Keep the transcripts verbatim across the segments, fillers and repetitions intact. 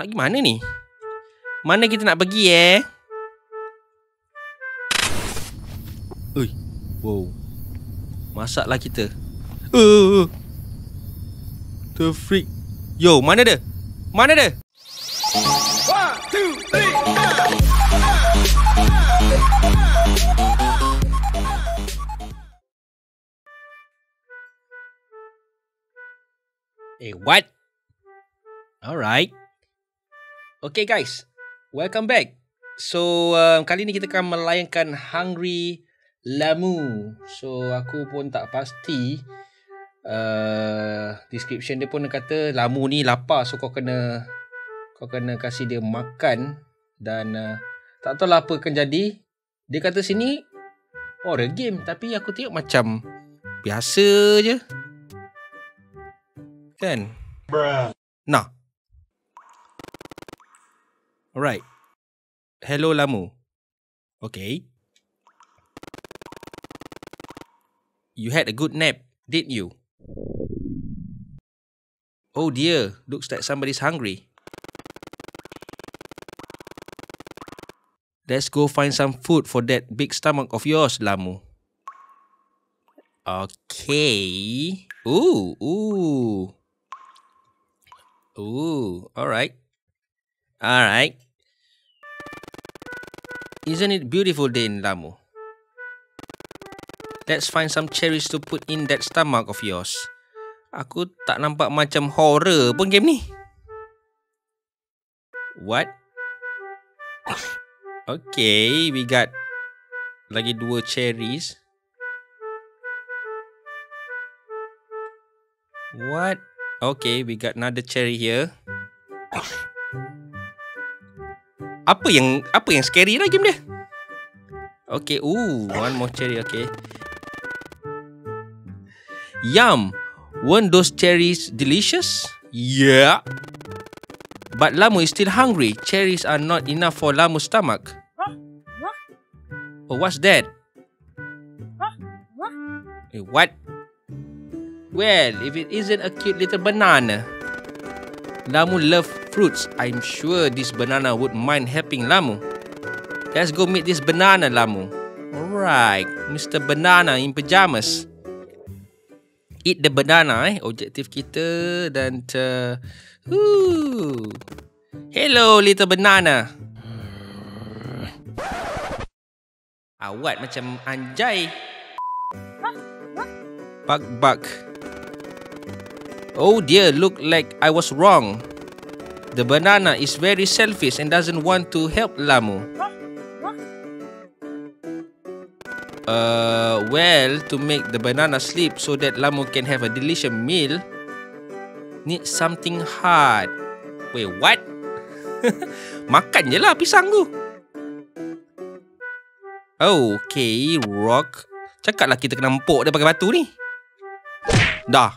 Nak pergi mana ni? Mana kita nak pergi eh? Ui. Wow. Masaklah kita. Uh, the freak. Yo, mana dia? Mana dia? Eh, what? Alright. Okay guys, welcome back. So, uh, kali ni kita akan melayankan Hungry Lamu. So, aku pun tak pasti uh, description dia pun dia kata Lamu ni lapar. So, kau kena kau kena kasih dia makan. Dan uh, tak tahulah apa akan jadi. Dia kata sini horror game. Tapi aku tengok macam biasa je. Kan? Nah. Alright. Hello Lamu. Okay. You had a good nap, didn't you? Oh dear, looks like somebody's hungry. Let's go find some food for that big stomach of yours, Lamu. Okay. Ooh, ooh. Ooh, alright. Alright. Isn't it beautiful day in Lamu? Let's find some cherries to put in that stomach of yours. Aku tak nampak macam horror pun game ni. What? Okay, we got lagi dua cherries. What? Okay, we got another cherry here. Apa yang apa yang scary lah game dia? Okay, ooh, one more cherry, okay. Yum! Weren't those cherries delicious? Yeah. But Lamu is still hungry. Cherries are not enough for Lamu's stomach. Oh, what's that? Hey, what? Well, if it isn't a cute little banana. Lamu loves fruits. I'm sure this banana would mind helping Lamu. Let's go meet this banana, Lamu. Alright, Mister Banana in pajamas. Eat the banana, eh. Objektif kita dan... Ter... Hello, little banana. Awat macam anjay. Bug, bug. Oh dear, look like I was wrong. The banana is very selfish and doesn't want to help Lamu. Uh, well, to make the banana sleep so that Lamu can have a delicious meal, need something hard. Wait, what? Makan je lah pisang tu. Okay, rock. Cakaplah kita kena empuk dia pakai batu ni. Dah.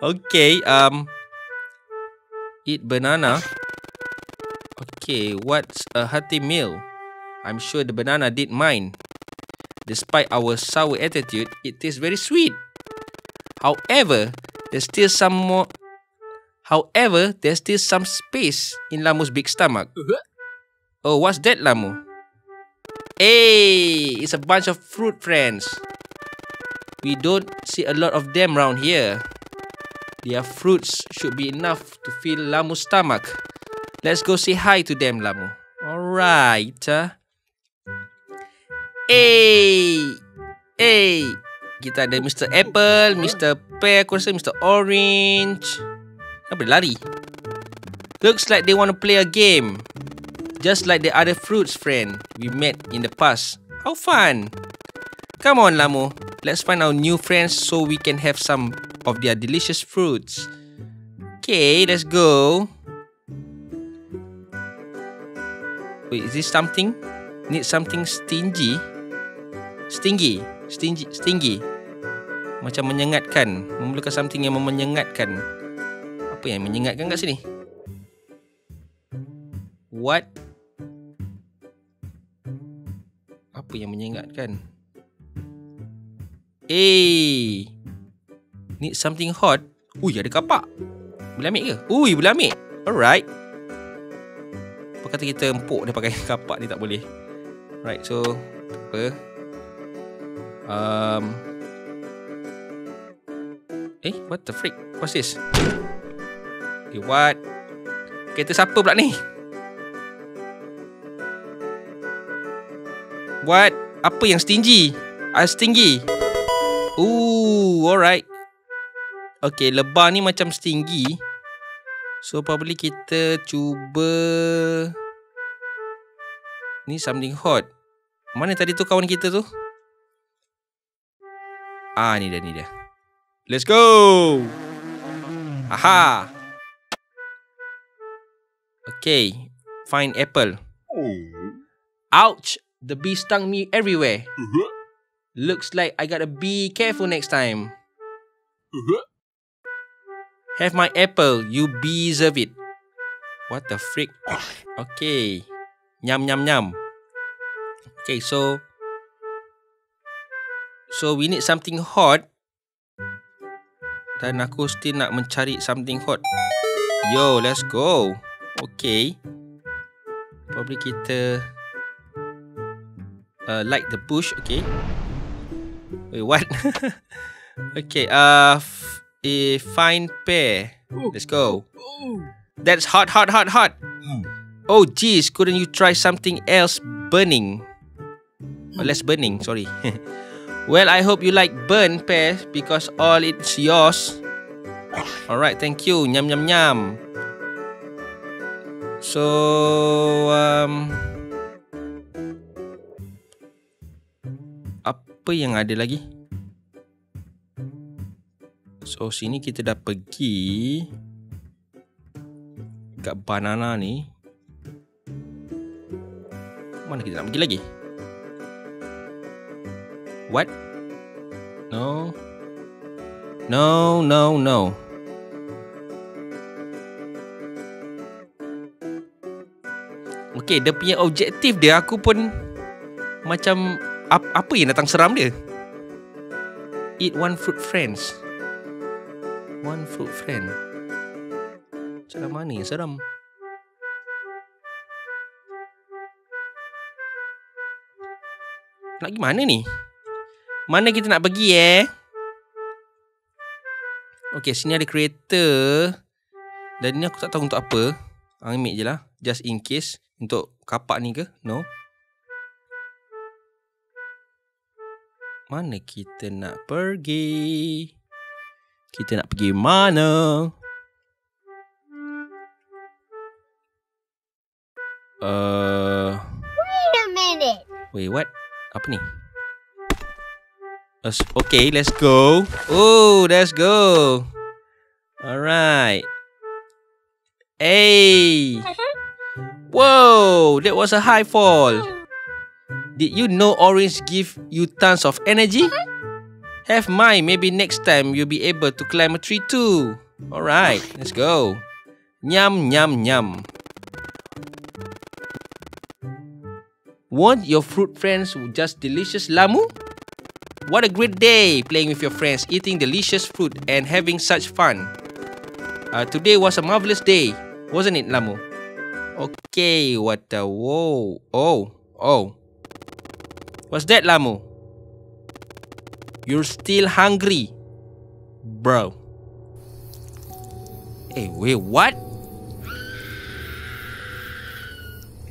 Okay, um eat banana. Okay, what's a hearty meal? I'm sure the banana did mine. Despite our sour attitude, it tastes very sweet. However, there's still some more However, there's still some space in Lamu's big stomach. Oh, what's that, Lamu? Hey, it's a bunch of fruit friends. We don't see a lot of them round here. Their fruits should be enough to fill Lamu's stomach. Let's go say hi to them, Lamu. Alright. Uh. Hey! Hey! Kita ada Mister Apple, Mister Pear, aku rasa Mister Orange. Kenapa dia lari? Looks like they want to play a game. Just like the other fruits friend we met in the past. How fun! Come on, Lamu. Let's find our new friends so we can have some of their delicious fruits. Okay, let's go. Wait, is this something? Need something stingy? Stingy? Stingy? Stingy? Macam menyengatkan. Memerlukan something yang menyengatkan. Apa yang menyengatkan kat sini? What? Apa yang menyengatkan? Eh... Need something hot. Ui, ada kapak. Boleh ambil ke? Ui, boleh ambil. Alright. kata kita empuk, dia pakai kapak dia tak boleh. Right, so apa? Um, eh, what the freak? What's this? Okay, what? Kereta siapa pula ni? What? Apa yang stingy? Ah, stingy. Ooh, alright. Okay, lebar ni macam setinggi. So probably kita cuba ni something hot. Mana tadi tu kawan kita tu? Ah, ni dia, ni dia. Let's go. Aha. Okay, find apple. Ouch, the bee stung me everywhere. Looks like I gotta be careful next time. Have my apple, you deserve it. What the freak? Okay. Nyam, nyam, nyam. Okay, so... So, we need something hot. Dan aku still nak mencari something hot. Yo, let's go. Okay. Probably kita... Uh, light the bush, okay. Wait, what? Okay, uh... a fine pear. Let's go. That's hot, hot, hot, hot. Oh, geez. Couldn't you try something else burning? Or less burning, sorry. Well, I hope you like burnt pear because all it's yours. Alright, thank you. Nyam, nyam, nyam. So, um... apa yang ada lagi? So sini kita dah pergi dekat banana ni. Mana kita nak pergi lagi? What? No. No, no, no. Okay, dia punya objektif dia aku pun macam ap, apa yang datang seram dia? Eat one fruit friends. One fruit friend. Cara mana yang seram? Nak pergi mana ni? Mana kita nak pergi eh? Okay, sini ada kereta. Dan ni aku tak tahu untuk apa. Ambil je lah. Just in case. Untuk kapak ni ke? No. Mana kita nak pergi? Kita nak pergi mana? Uh, Wait a minute. Wait, what? Apa ni? Okay, let's go. Oh, let's go. Alright. Hey. Whoa, that was a high fall. Did you know orange give you tons of energy? Have mine, maybe next time you'll be able to climb a tree too. Alright, let's go. Nyam, nyam, nyam. Won't your fruit friends just delicious Lamu? What a great day playing with your friends, eating delicious fruit and having such fun. Uh, today was a marvelous day, wasn't it, Lamu? Okay, what the... Whoa. Oh, oh. What's that, Lamu? You're still hungry, bro. Hey, wait, what?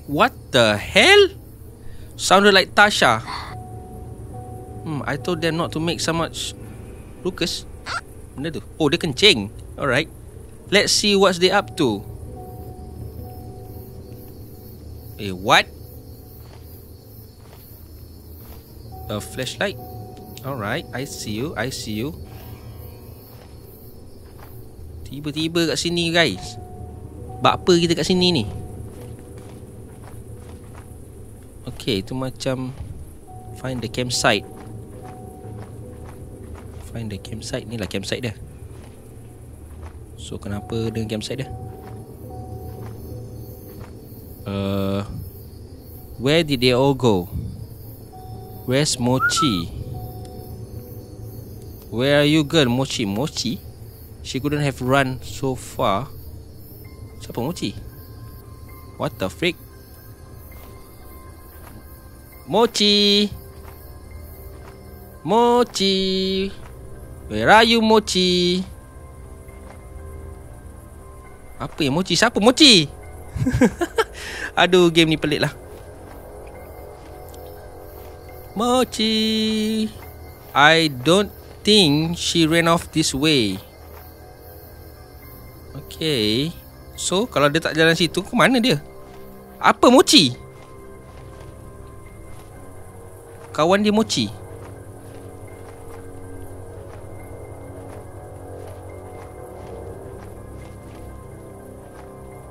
What the hell? Sounded like Tasha. Hmm, I told them not to make so much ruckus. Benda tu. Oh, dia kencing. Alright. Let's see what's they up to. Hey, what? A flashlight? Alright, I see you, I see you. Tiba-tiba kat sini guys. Bak apa kita kat sini ni? Okay, tu macam find the campsite. Find the campsite, ni lah campsite dia. So kenapa dengan campsite dia? Uh, where did they all go? Where's Mochi? Where are you girl? Mochi, Mochi? She couldn't have run so far. Siapa Mochi? What the freak? Mochi! Mochi! Where are you, Mochi? Apa yang Mochi? Siapa Mochi? Aduh, game ni pelik lah. Mochi! I don't think she ran off this way. Okay. So, kalau dia tak jalan situ, ke mana dia? Apa Mochi? Kawan dia Mochi.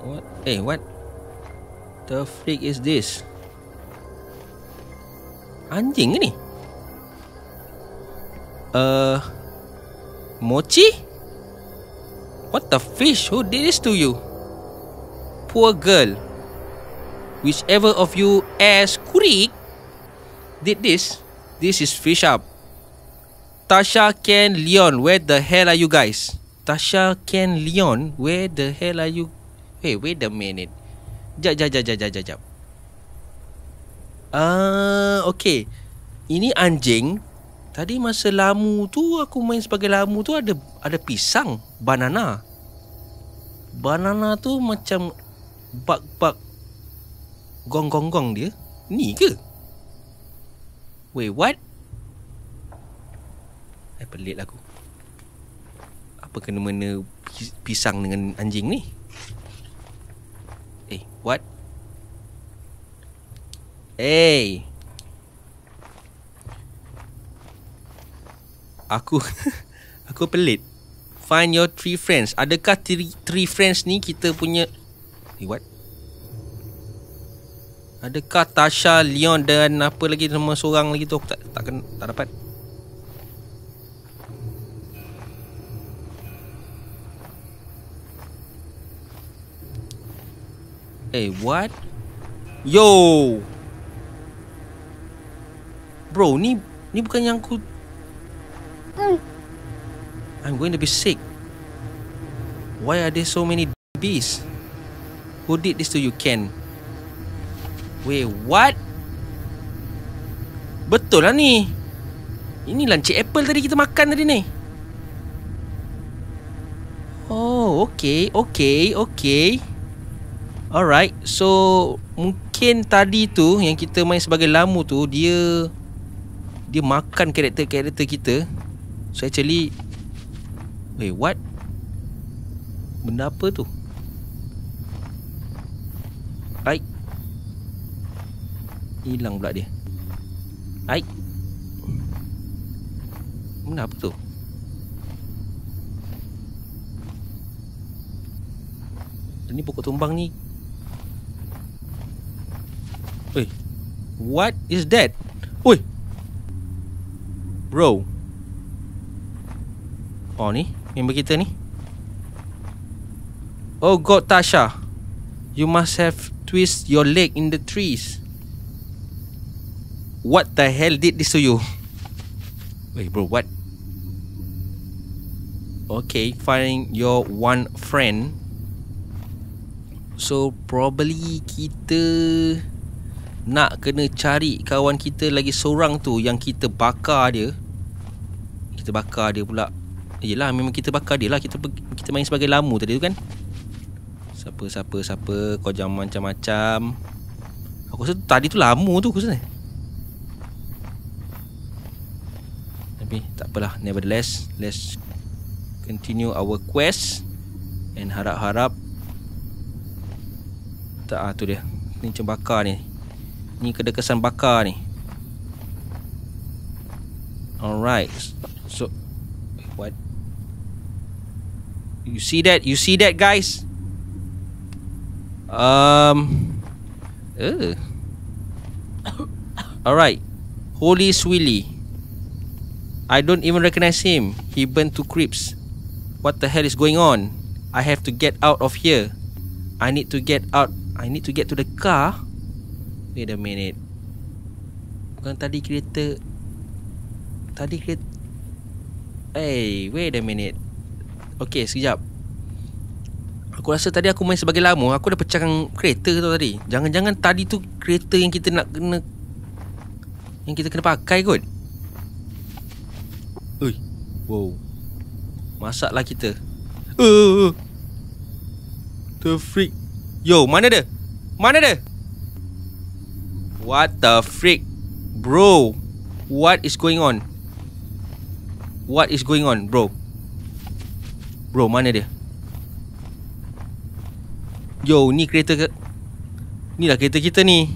What? Eh, hey, what? The freak is this? Anjing ke ni? Uh, Mochi? What the fish? Who did this to you? Poor girl. Whichever of you as Kurik did this, this is fish up. Tasha, Ken, Leon, where the hell are you guys? Tasha, Ken, Leon, where the hell are you? Hey, wait a minute. Jap, jap, jap, jap, jap, jap. Ah, okay. Ini anjing. Tadi masa lamu tu, aku main sebagai lamu tu ada ada pisang, banana. Banana tu macam bak-bak gong-gong-gong dia. Ni ke? Wait, what? Eh, pelik lah aku. Apa kena-mena pisang dengan anjing ni? Eh, what? Eh! Hey. Aku... aku pelik. Find your three friends. Adakah three, three friends ni kita punya... Eh, what? Adakah Tasha, Leon dan apa lagi nama seorang lagi tu aku tak tak kena, tak dapat. Eh, hey, what? Yo. Bro, ni ni bukan yang aku. I'm going to be sick. Why are there so many bees? Who did this to you, Ken? Wait, what? Betul lah ni. Inilah Encik Apple tadi kita makan tadi ni. Oh, okay, okay, okay. Alright, so mungkin tadi tu yang kita main sebagai lamu tu, dia dia makan karakter-karakter kita. So actually, wait, what? Benda apa tu? Right. Hilang pula dia. Aik. Mana apa tu? Ini pokok tumbang ni. Oi. What is that? Oi. Bro. Oh ni, member kita ni. Oh god, Tasha. You must have twist your leg in the trees. What the hell did this to you? Wait, bro, what? Okay, find your one friend. So, probably kita nak kena cari kawan kita lagi seorang tu yang kita bakar dia. Kita bakar dia pula. Yelah, memang kita bakar dia lah. Kita, kita main sebagai lamu tadi tu kan? Siapa, siapa, siapa. Kau jangan macam-macam. Aku rasa tadi tu lamu tu aku rasa ni. Tak apalah, nevertheless, let's continue our quest. And harap-harap tak, ah, tu dia. Ni macam bakar ni. Ni kena kesan bakar ni. Alright. So what? You see that? You see that, guys? Um uh. Alright. Holy swilly, I don't even recognize him. He burned two creeps. What the hell is going on? I have to get out of here. I need to get out. I need to get to the car. Wait a minute. Bukan tadi kereta. Tadi kereta. Hey, wait a minute. Okay, sekejap. Aku rasa tadi aku main sebagai lamu. Aku dah pecahkan kereta tu tadi. Jangan-jangan tadi tu kereta yang kita nak kena yang kita kena pakai kot. Ui. Wow. Masaklah kita. Uh, the freak. Yo, mana dia? Mana dia? What the freak? Bro, what is going on? What is going on, bro? Bro, mana dia? Yo, ni kereta ke? Ni lah kereta kita ni.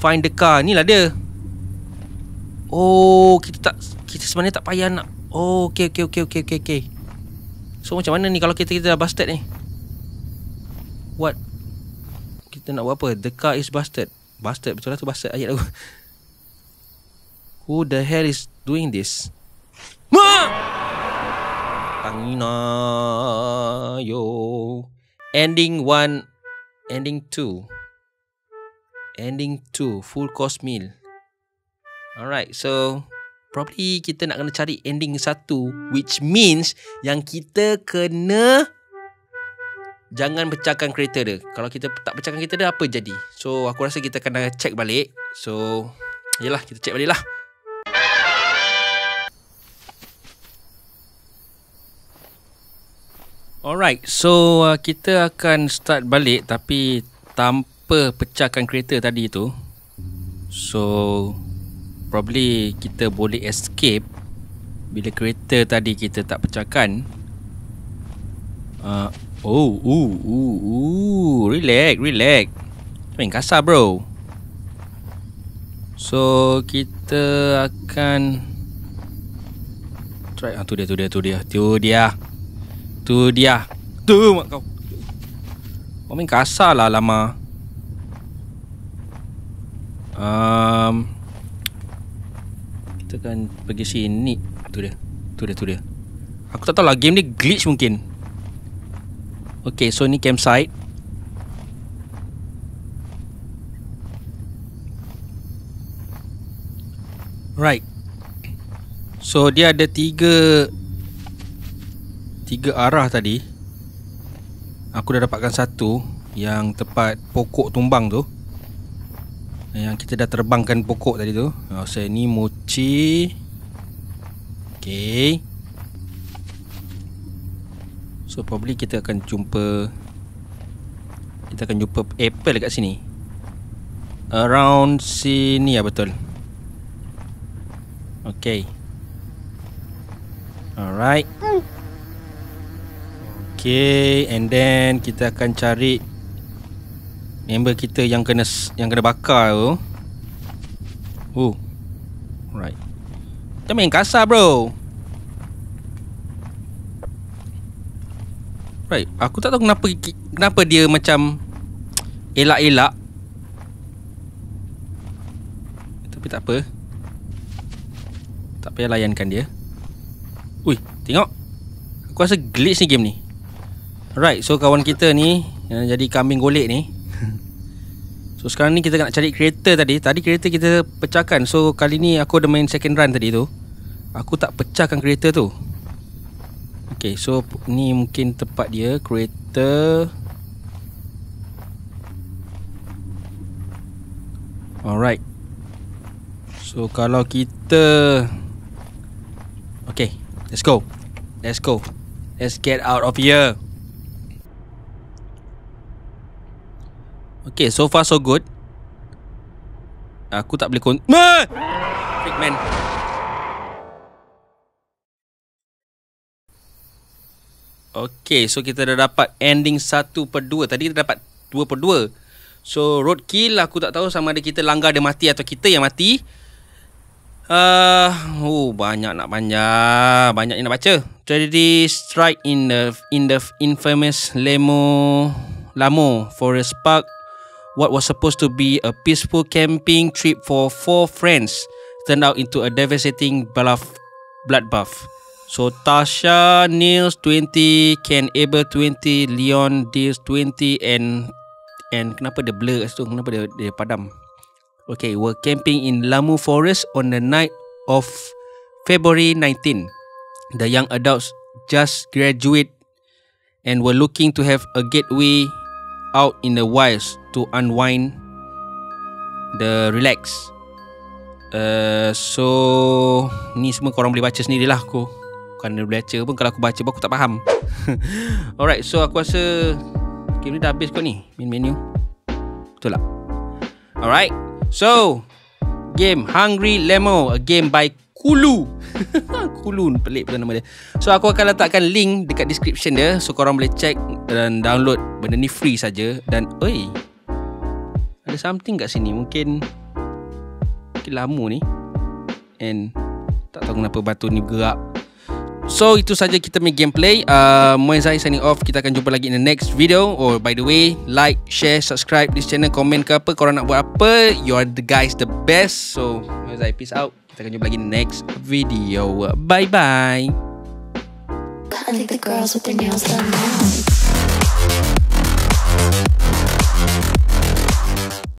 Find the car. Ni lah dia. Oh, kita tak, kita sebenarnya tak payah nak. Oh, okay, okay, okay, okay, okay, okay. So, macam mana ni kalau kita, kita dah busted ni? What? Kita nak buat apa? The car is busted. Busted, betul lah tu busted ayat aku. Who the hell is doing this? Ma! Tangina yo. Ending one, ending two, ending two, full course meal. Alright, so probably kita nak kena cari ending satu, which means yang kita kena jangan pecahkan kereta dia. Kalau kita tak pecahkan kereta dia, apa jadi? So aku rasa kita kena check balik. So yelah, kita check balik lah. Alright, so uh, kita akan start balik tapi tanpa pecahkan kereta tadi tu. So probably kita boleh escape bila kereta tadi kita tak pecahkan. uh, Oh, ooh, ooh, ooh. Relax, relax. Main kasar bro. So kita akan try. Ah, tu dia, tu dia, tu dia, tu dia. Tu dia. Tu mak kau. Kau main kasar lah lama. um, Kita kan pergi sini. Tu dia. Tu dia, tu dia. Aku tak tahu lah, game ni glitch mungkin. Okay, so ni campsite. Right. So dia ada tiga, tiga arah tadi. Aku dah dapatkan satu yang tempat pokok tumbang tu, yang kita dah terbangkan pokok tadi tu. Oh, saya ni Mochi. Okay. So probably kita akan jumpa, kita akan jumpa apple dekat sini. Around sini ya, betul. Okay. Alright. Okay, and then kita akan cari member kita yang kena, yang kena bakar tu. Oh. Right. Kita main kasar bro. Right, aku tak tahu kenapa, kenapa dia macam elak-elak. Tapi tak apa. Tak payah layankan dia. Ui, tengok. Aku rasa glitch ni game ni. Alright, so kawan kita ni yang jadi kambing golek ni. So sekarang ni kita nak cari kereta tadi. Tadi kereta kita pecahkan. So kali ni aku ada main second run tadi tu, aku tak pecahkan kereta tu. Okay, so ni mungkin tempat dia. Kereta. Alright. So kalau kita, okay, let's go. Let's go. Let's get out of here. Okay, so far so good. Aku tak boleh kon... Ah! Freak man. Okay, so kita dah dapat ending satu per dua. Tadi kita dapat dua per dua. So, roadkill aku tak tahu sama ada kita langgar dia mati atau kita yang mati. Uh, oh, banyak nak panjang. Banyak yang nak baca. Tragedy strike in the, in the infamous Lamu, Lamu Forest Park. What was supposed to be a peaceful camping trip for four friends turned out into a devastating bloodbath. So Tasha nails twenty, Ken able twenty, Leon deals twenty, and and kenapa dia blur kat situ? Kenapa dia, dia padam? Okay, we're camping in Lamu Forest on the night of February nineteenth. The young adults just graduated and were looking to have a getaway out in the wilds to unwind the relax. uh, So ni semua korang boleh baca sendiri lah. Aku bukan ada baca pun, kalau aku baca pun aku tak faham. Alright, so aku rasa game ni dah habis kot ni. Main menu, betul tak? Alright, so game Hungry Lamu, a game by Kulun. Kulun, pelik pula nama dia. So aku akan letakkan link dekat description dia, so korang boleh check dan download. Benda ni free saja. Dan oi, ada something kat sini. Mungkin Mungkin Lamu ni, and tak tahu kenapa batu ni bergerak. So itu saja kita punya gameplay. uh, Moanzai signing off. Kita akan jumpa lagi in the next video. Oh, by the way, like, share, subscribe this channel, komen ke apa, korang nak buat apa. You are the guys the best. So Moanzai peace out. Kita akan jumpa lagi in the next video. Bye bye. I think the girls with their nails done now.